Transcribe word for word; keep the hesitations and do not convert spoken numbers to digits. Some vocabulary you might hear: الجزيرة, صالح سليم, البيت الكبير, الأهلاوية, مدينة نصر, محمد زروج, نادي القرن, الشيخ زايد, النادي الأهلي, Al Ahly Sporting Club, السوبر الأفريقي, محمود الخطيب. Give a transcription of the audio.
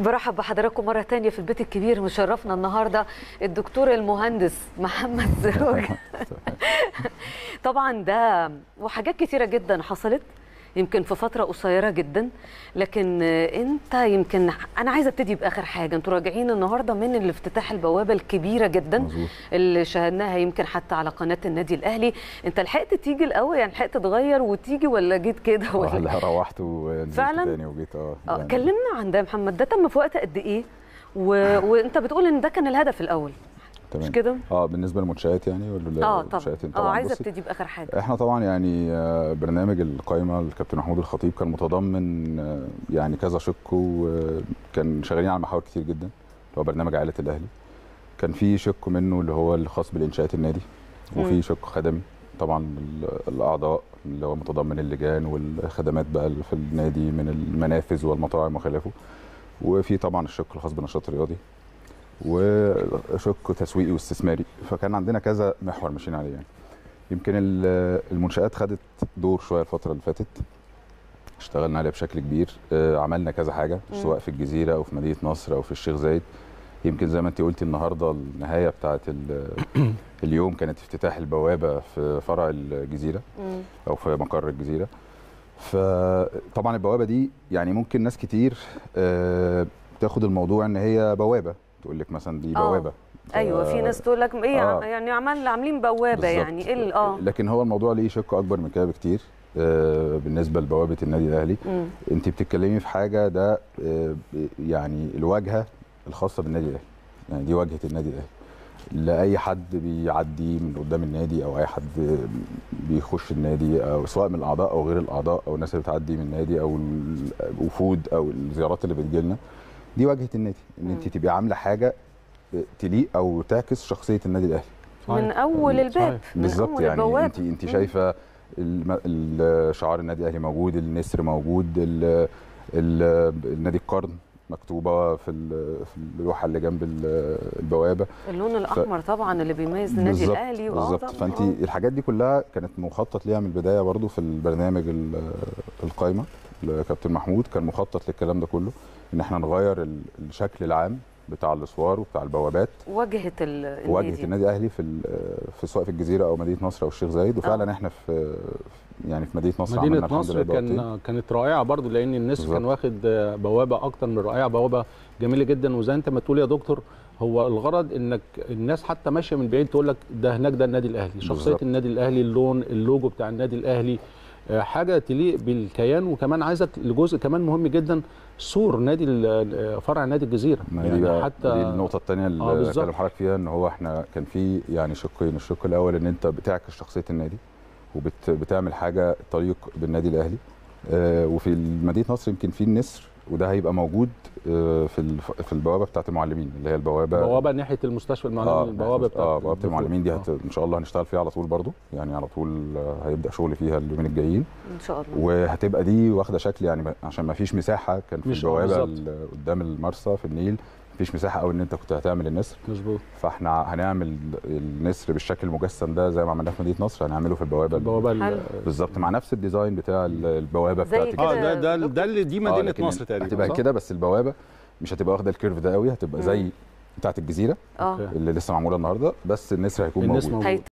برحب بحضراتكم مرة تانية في البيت الكبير. مشرفنا النهاردة الدكتور المهندس محمد زروج. طبعا ده وحاجات كتيرة جدا حصلت يمكن في فترة قصيرة جدا، لكن انت يمكن انا عايزة ابتدي باخر حاجة. انتوا راجعين النهاردة من الافتتاح البوابة الكبيرة جدا مزبوط. اللي شاهدناها يمكن حتى على قناة النادي الاهلي. انت لحقت تيجي الاول يعني لحقت تغير وتيجي ولا جيت كده ولا لا؟ روحت ونزلت تاني وجيت. اه يعني كلمنا عن ده يا محمد، ده تم في وقت قد ايه و... وانت بتقول ان ده كان الهدف الاول مش كده؟ اه بالنسبه للمنشآت يعني ولا اه طبعا اه عايزه ابتدي باخر حاجه. احنا طبعا يعني برنامج القايمه الكابتن محمود الخطيب كان متضمن يعني كذا شق، وكان شغالين على محاور كتير جدا. هو برنامج عائله الاهلي كان في شق منه اللي هو الخاص بالانشاءات النادي، وفي شق خدمي طبعا الاعضاء اللي هو متضمن اللجان والخدمات بقى في النادي من المنافذ والمطاعم وخلافه، وفي طبعا الشق الخاص بالنشاط الرياضي وشق تسويقي واستثماري. فكان عندنا كذا محور ماشيين عليه يعني. يمكن المنشآت خدت دور شويه الفتره اللي فاتت، اشتغلنا عليها بشكل كبير، عملنا كذا حاجه سواء في الجزيره او في مدينه نصر او في الشيخ زايد. يمكن زي ما انت قلتي النهارده النهايه بتاعه اليوم كانت افتتاح البوابه في فرع الجزيره او في مقر الجزيره. فطبعا البوابه دي يعني ممكن ناس كتير تاخد الموضوع ان هي بوابه، تقول لك مثلا دي بوابه. ايوه في ناس تقول لك ايه آه. يعني عمال عاملين بوابه يعني ايه اه لكن هو الموضوع ليه شق اكبر من كده بكتير. آه بالنسبه لبوابه النادي الاهلي انت بتتكلمي في حاجه ده آه يعني الواجهه الخاصه بالنادي الاهلي، يعني دي واجهه النادي الاهلي لاي حد بيعدي من قدام النادي او اي حد بيخش النادي، او سواء من الاعضاء او غير الاعضاء او الناس اللي بتعدي من النادي او الوفود او الزيارات اللي بتجيلنا. دي واجهه النادي ان انت تبقي عامله حاجه تليق او تعكس شخصيه النادي الاهلي من اول الباب بالظبط. يعني انت انت شايفه شعار النادي الاهلي موجود، النسر موجود، ال ال النادي القرن مكتوبه في في اللوحه اللي جنب البوابه، اللون الاحمر ف... طبعا اللي بيميز النادي الاهلي بالظبط. فانت الحاجات دي كلها كانت مخطط ليها من البدايه برضو في البرنامج القايمه. الكابتن محمود كان مخطط للكلام ده كله ان احنا نغير الشكل العام بتاع الاسوار وبتاع البوابات، واجهه النادي واجهه النادي الاهلي في في سواء في الجزيره او مدينه نصر او الشيخ زايد. وفعلا احنا في يعني في مدينه نصر مدينه نصر كان كانت رائعه برضو، لان النسر كان واخد بوابه اكتر من رائعه، بوابه جميله جدا. وزي انت ما تقول يا دكتور هو الغرض انك الناس حتى ماشيه من بعيد تقول لك ده هناك ده النادي الاهلي، شخصيه بالزبط. النادي الاهلي، اللون، اللوجو بتاع النادي الاهلي، حاجه تليق بالكيان. وكمان عايزه لجزء كمان مهم جدا سور نادي فرع نادي الجزيره. يعني حتى دي النقطه الثانيه اللي كلام حضرتك فيها ان هو احنا كان في يعني شقين. الشق الاول ان انت بتعكس شخصيه النادي وبتعمل حاجه تليق بالنادي الاهلي، آه وفي مدينه نصر يمكن في النسر وده هيبقى موجود آه في في البوابه بتاعه المعلمين اللي هي البوابه بوابه ناحيه المستشفى المعلمين. آه البوابه بتاعه اه بوابه المعلمين دي هت... ان شاء الله هنشتغل فيها على طول برضو، يعني على طول هيبدا شغل فيها اليومين الجايين ان شاء الله. وهتبقى دي واخده شكل يعني عشان ما فيش مساحه كان في البوابه قدام المرسى في النيل، مفيش مساحه قوي ان انت كنت هتعمل النسر مظبوط. فاحنا هنعمل النسر بالشكل المجسم ده زي ما عملناه في مدينه نصر، هنعمله في البوابه البوابه بالظبط مع نفس الديزاين بتاع البوابه بتاعتك. اه ده ده ده اللي دي مدينه آه نصر تقريبا هتبقى كده، بس البوابه مش هتبقى واخده الكيرف ده قوي، هتبقى زي بتاعه الجزيره أوكي. اللي لسه معموله النهارده، بس النسر هيكون موجود.